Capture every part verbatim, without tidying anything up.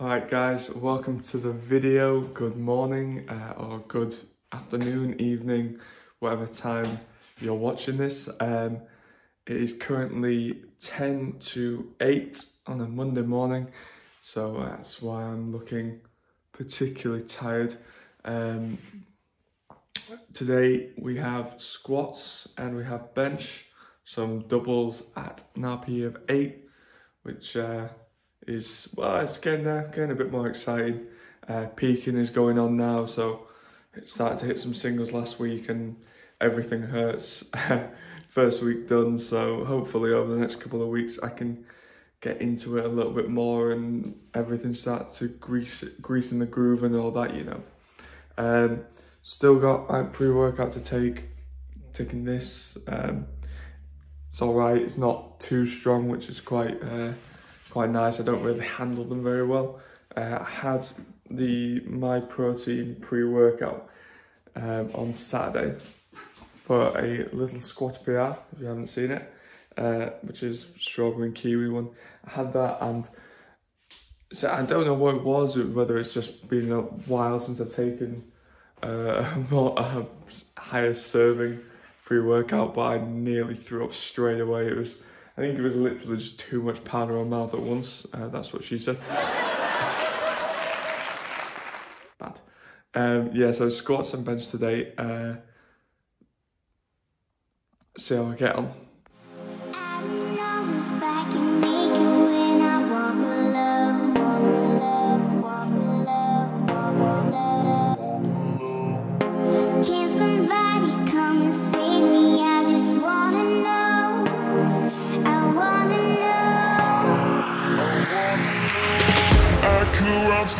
Alright guys, welcome to the video. Good morning uh, or good afternoon, evening, whatever time you're watching this. Um, it is currently ten to eight on a Monday morning, so that's why I'm looking particularly tired. Um, today we have squats and we have bench, some doubles at an R P E of eight, which uh, is, well, it's getting there, getting a bit more exciting. Uh, peaking is going on now, so it started to hit some singles last week and everything hurts. First week done, so hopefully over the next couple of weeks I can get into it a little bit more and everything starts to grease, grease in the groove and all that, you know. Um, still got my pre-workout to take, taking this. Um, it's all right, it's not too strong, which is quite uh, quite nice. I don't really handle them very well. Uh, I had the My Protein pre-workout um, on Saturday for a little squat P R, if you haven't seen it, uh, which is strawberry and kiwi one. I had that and so I don't know what it was, whether it's just been a while since I've taken uh, a more uh, higher serving pre-workout, but I nearly threw up straight away. It was, I think it was literally just too much powder on mouth at once. Uh, that's what she said. Bad. Um, yeah, so squats and bench today. Uh, see how I get on.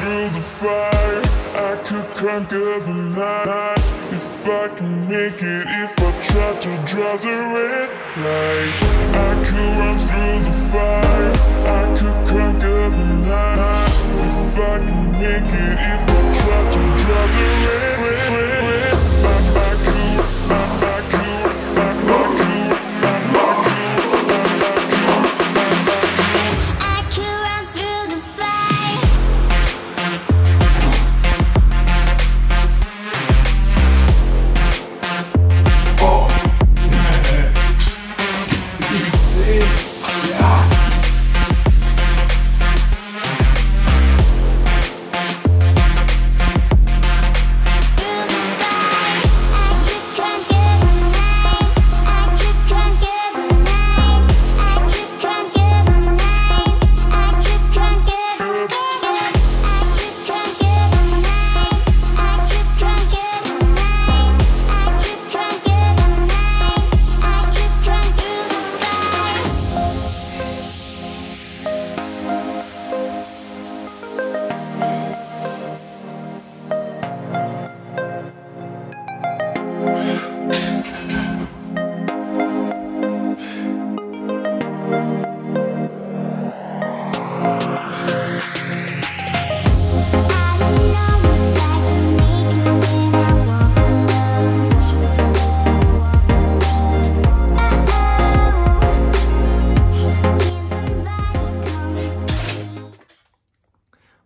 Through the fire, I could conquer the night if I can make it. If I try to draw the red light, I could run through the fire. I could conquer the night if I can make it. If I try to draw the red, red, red, red. I, I could, I, I could, I, I could, I, I could, I, I could, I, I could. I could run through the fire.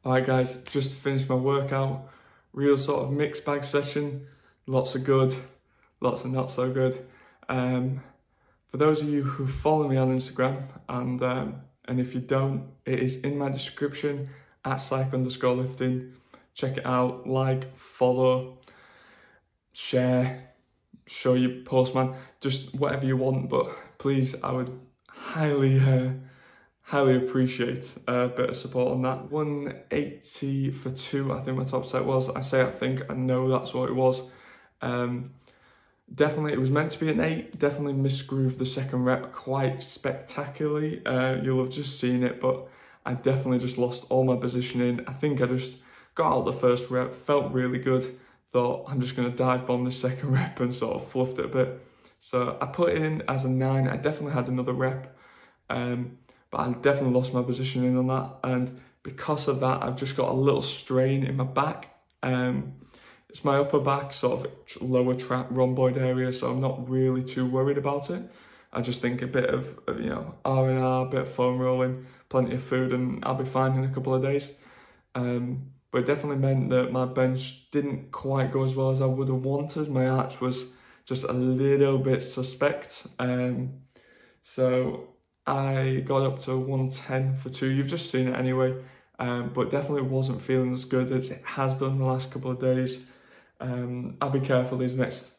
Alright guys, just finished my workout, real sort of mixed bag session, lots of good, lots of not so good. Um, for those of you who follow me on Instagram, and um, and if you don't, it is in my description, at psych underscore lifting, check it out, like, follow, share, show your postman, just whatever you want, but please, I would highly... Uh, highly appreciate a bit of support on that. one eighty for two, I think my top set was. I say I think, I know that's what it was. Um, definitely, it was meant to be an eight. Definitely misgrooved the second rep quite spectacularly. Uh, you'll have just seen it, but I definitely just lost all my positioning. I think I just got out the first rep, felt really good, thought I'm just gonna dive bomb this second rep and sort of fluffed it a bit. So I put it in as a nine. I definitely had another rep. Um, But I definitely lost my positioning on that, and because of that I've just got a little strain in my back. Um, it's my upper back, sort of lower trap rhomboid area, so I'm not really too worried about it. I just think a bit of, you know, R and R, a bit of foam rolling, plenty of food, and I'll be fine in a couple of days. um, but it definitely meant that my bench didn't quite go as well as I would have wanted. My arch was just a little bit suspect, um, so I got up to one ten for two. You've just seen it anyway, um, but definitely wasn't feeling as good as it has done the last couple of days. Um, I'll be careful these next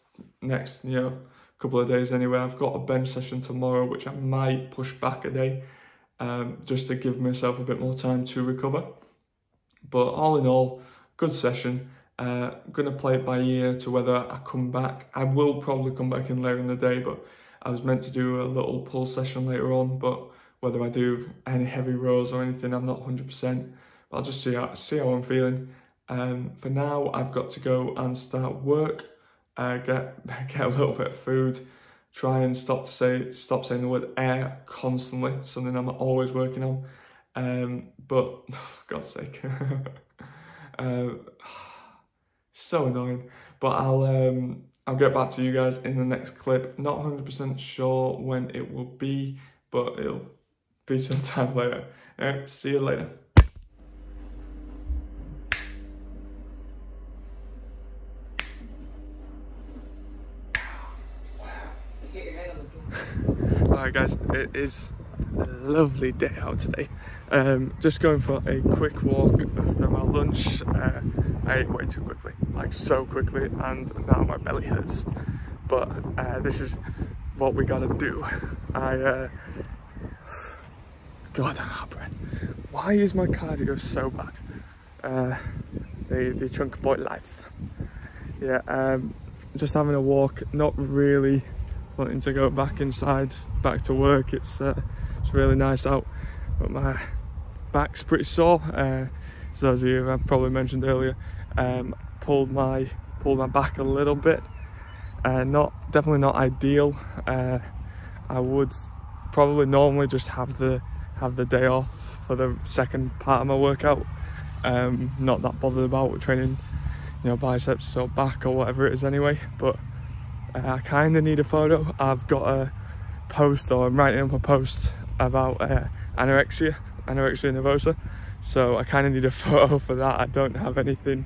next you know couple of days anyway. I've got a bench session tomorrow, which I might push back a day, um, just to give myself a bit more time to recover. But all in all, good session. Uh, I'm going to play it by ear to whether I come back. I will probably come back in later in the day, but I was meant to do a little pull session later on, but whether I do any heavy rows or anything, I'm not one hundred percent. But I'll just see how, see how I'm feeling. Um, for now, I've got to go and start work, uh, get get a little bit of food, try and stop to say stop saying the word air constantly, something I'm always working on. Um, but for God's sake, uh, so annoying. But I'll um, I'll get back to you guys in the next clip. Not one hundred percent sure when it will be, but it'll be sometime later. Right, see you later. Alright guys, it is a lovely day out today. Um, just going for a quick walk after my lunch. Uh, I ate way too quickly, like so quickly, and now my belly hurts. But uh, this is what we gotta do. I, uh, God, I'm out of breath. Why is my cardio so bad? Uh, the, the chunk boy life. Yeah, um, just having a walk, not really wanting to go back inside, back to work. It's uh, it's really nice out, but my back's pretty sore. Uh, so as you I probably mentioned earlier, um, pulled my pulled my back a little bit. Uh, not definitely not ideal. Uh, I would probably normally just have the have the day off for the second part of my workout. Um, not that bothered about training, you know, biceps or back or whatever it is anyway, but I kind of need a photo. I've got a post, or I'm writing up a post about uh, anorexia, anorexia nervosa. So I kind of need a photo for that. I don't have anything,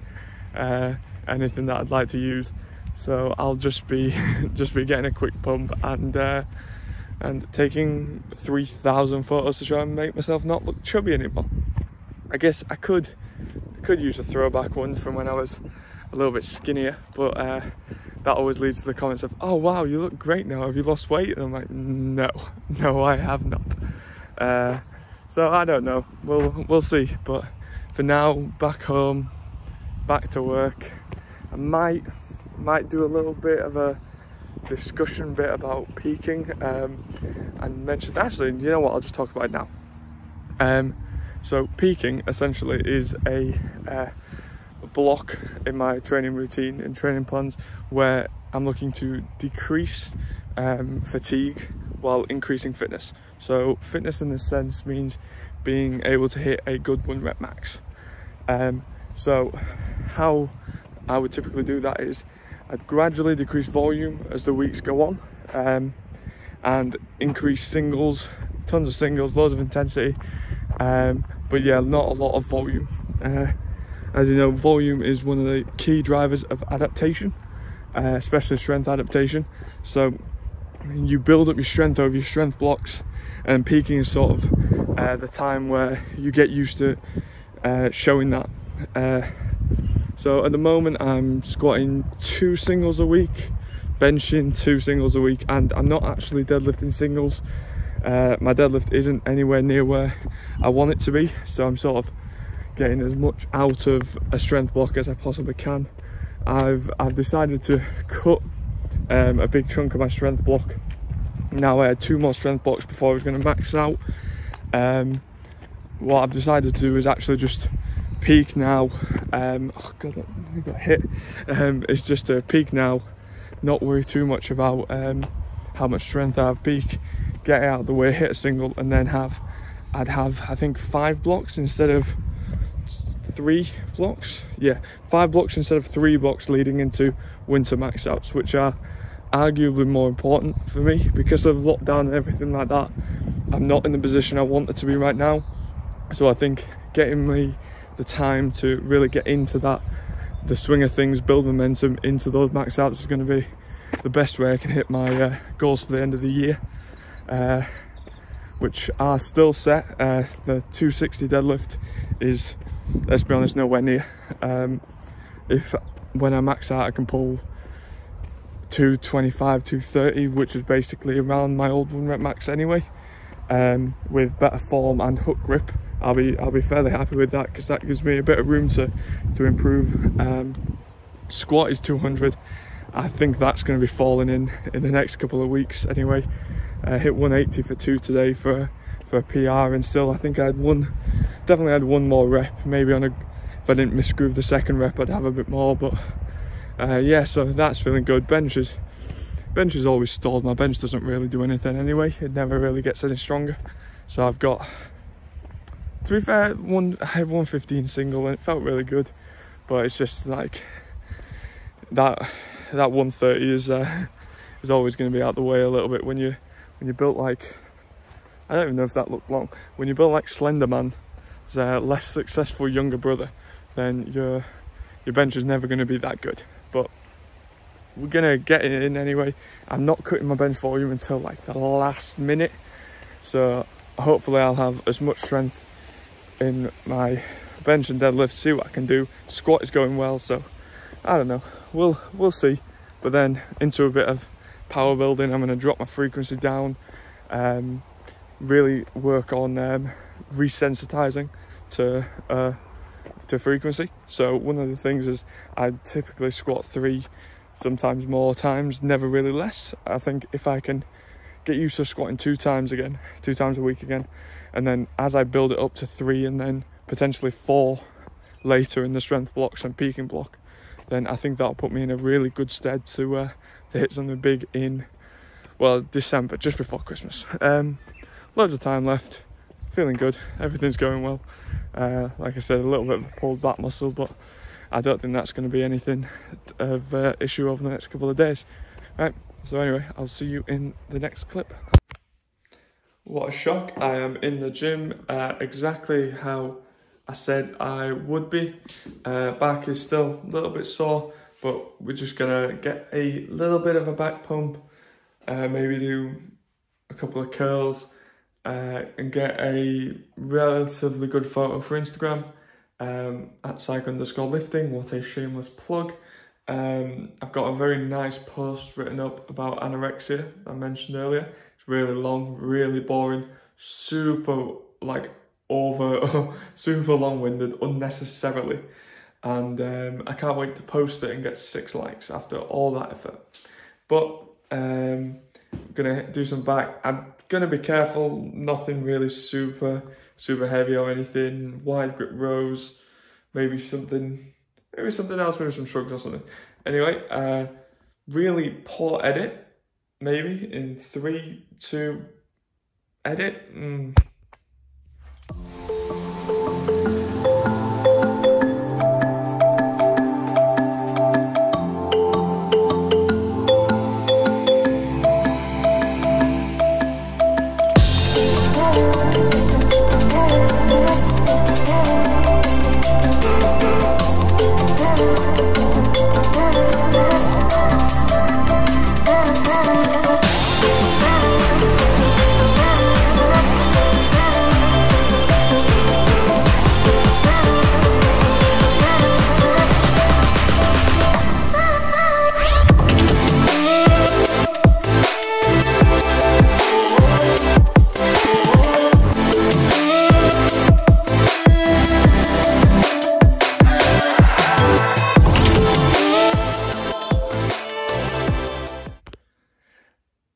uh, anything that I'd like to use. So I'll just be, just be getting a quick pump and uh, and taking three thousand photos to try and make myself not look chubby anymore. I guess I could, I could use a throwback one from when I was a little bit skinnier, but uh, that always leads to the comments of, oh wow, you look great now, have you lost weight? And I'm like, no, no I have not. Uh, so I don't know, we'll, we'll see. But for now, back home, back to work. I might, might do a little bit of a discussion bit about peaking, um, and mention, actually, you know what, I'll just talk about it now. Um, so peaking essentially is a, uh, block in my training routine and training plans where I'm looking to decrease um, fatigue while increasing fitness. So fitness in this sense means being able to hit a good one rep max. Um, so how I would typically do that is I'd gradually decrease volume as the weeks go on, um, and increase singles, tons of singles, loads of intensity, um, but yeah, not a lot of volume. Uh, As you know, volume is one of the key drivers of adaptation, uh, especially strength adaptation. So you build up your strength over your strength blocks, and peaking is sort of uh, the time where you get used to uh, showing that. Uh, so at the moment, I'm squatting two singles a week, benching two singles a week, and I'm not actually deadlifting singles. Uh, my deadlift isn't anywhere near where I want it to be, so I'm sort of getting as much out of a strength block as I possibly can. I've I've decided to cut um, a big chunk of my strength block. Now I had two more strength blocks before I was going to max out. Um, what I've decided to do is actually just peak now. Um, oh god, I got hit. Um, it's just a peak now. Not worry too much about um, how much strength I have. Peak, get it out of the way, hit a single, and then have I'd have I think five blocks instead of three blocks yeah five blocks instead of three blocks leading into winter max outs, which are arguably more important for me because of lockdown and everything like that. I'm not in the position I wanted to be right now, so I think getting me the time to really get into that, the swing of things, build momentum into those max outs is going to be the best way I can hit my uh, goals for the end of the year, uh, which are still set. Uh, the two sixty deadlift is, let's be honest, nowhere near. Um, if when I max out I can pull two twenty-five, two thirty, which is basically around my old one rep max anyway, um, with better form and hook grip, I'll be I'll be fairly happy with that, because that gives me a bit of room to to improve. Um, squat is two hundred. I think that's going to be falling in in the next couple of weeks anyway. I hit one eighty for two today for for a P R, and still I think I had one, definitely had one more rep. Maybe on a, if I didn't misgroove the second rep, I'd have a bit more. But uh, yeah, so that's feeling good. Bench is bench is always stalled. My bench doesn't really do anything anyway. It never really gets any stronger. So I've got, to be fair, one, I had one fifteen single and it felt really good, but it's just like that that one thirty is uh, is always going to be out the way a little bit when you when you built like, I don't even know if that looked long, when you built like Slenderman's uh, less successful younger brother, then your your bench is never going to be that good. But we're gonna get it in anyway. I'm not cutting my bench volume until like the last minute, so hopefully I'll have as much strength in my bench and deadlift, see what I can do. Squat is going well, so I don't know, we'll we'll see. But then into a bit of power building, I'm going to drop my frequency down, um, really work on um, resensitizing to uh, to frequency. So one of the things is I typically squat three, sometimes more times, never really less. I think if I can get used to squatting two times again, two times a week again, and then as I build it up to three and then potentially four later in the strength blocks and peaking block, then I think that'll put me in a really good stead to uh, to hit something big in, well, December, just before Christmas. Um, loads of time left, feeling good, everything's going well. Uh, like I said, a little bit of a pulled back muscle, but I don't think that's going to be anything of uh, issue over the next couple of days. Right, so anyway, I'll see you in the next clip. What a shock, I am in the gym, uh, exactly how I said I would be. Uh, back is still a little bit sore, but we're just gonna get a little bit of a back pump, uh, maybe do a couple of curls, uh, and get a relatively good photo for Instagram, um, at psych underscore lifting, what a shameless plug. Um, I've got a very nice post written up about anorexia I mentioned earlier. It's really long, really boring, super like over, super long-winded unnecessarily. And um, I can't wait to post it and get six likes after all that effort. But um, I'm gonna do some back. I'm gonna be careful, nothing really super, super heavy or anything. Wide grip rows, maybe something, maybe something else, maybe some shrugs or something. Anyway, uh, really poor edit. Maybe in three, two, edit. Mm.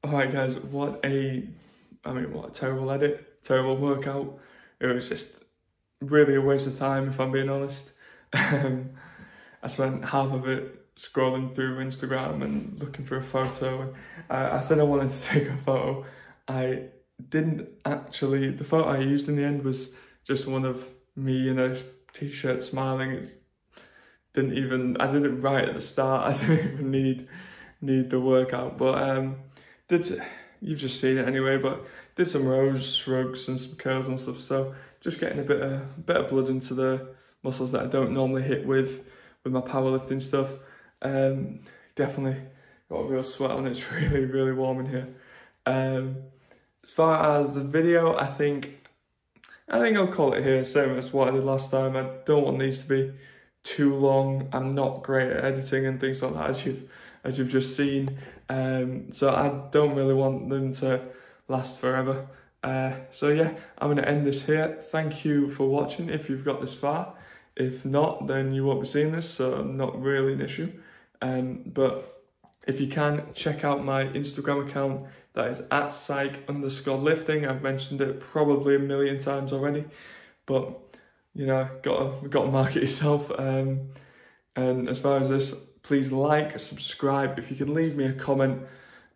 Alright guys, what a, I mean what a terrible edit, terrible workout. It was just really a waste of time if I'm being honest. Um, I spent half of it scrolling through Instagram and looking for a photo. I, I said I wanted to take a photo. I didn't actually, the photo I used in the end was just one of me in a t-shirt smiling. It didn't even, I did it right at the start. I didn't even need, need the workout, but um, Did, you've just seen it anyway, but did some rows, shrugs and some curls and stuff, so just getting a bit of, bit of blood into the muscles that I don't normally hit with with my powerlifting stuff. Um, definitely got a real sweat on. It's really, really warm in here. Um, as far as the video, I think I think I'll call it here, same as what I did last time. I don't want these to be too long. I'm not great at editing and things like that, as you've, as you've just seen. Um, so I don't really want them to last forever. Uh, so yeah, I'm going to end this here. Thank you for watching if you've got this far. If not, then you won't be seeing this, so not really an issue. Um, but if you can, check out my Instagram account. That is at psych underscore lifting. I've mentioned it probably a million times already, but you know, gotta gotta market yourself. Um, and as far as this, please like, subscribe. If you could leave me a comment,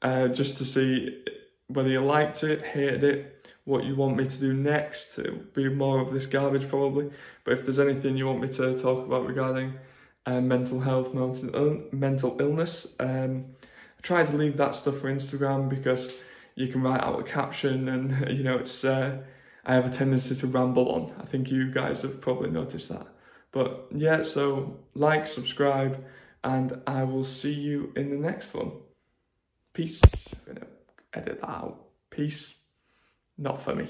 uh, just to see whether you liked it, hated it, what you want me to do next. It'll be more of this garbage probably. But if there's anything you want me to talk about regarding uh, mental health, mental Ill mental illness. Um, I try to leave that stuff for Instagram because you can write out a caption and, you know, it's uh, I have a tendency to ramble on. I think you guys have probably noticed that. But yeah, so like, subscribe, and I will see you in the next one. Peace. I'm gonna edit that out. Peace. Not for me.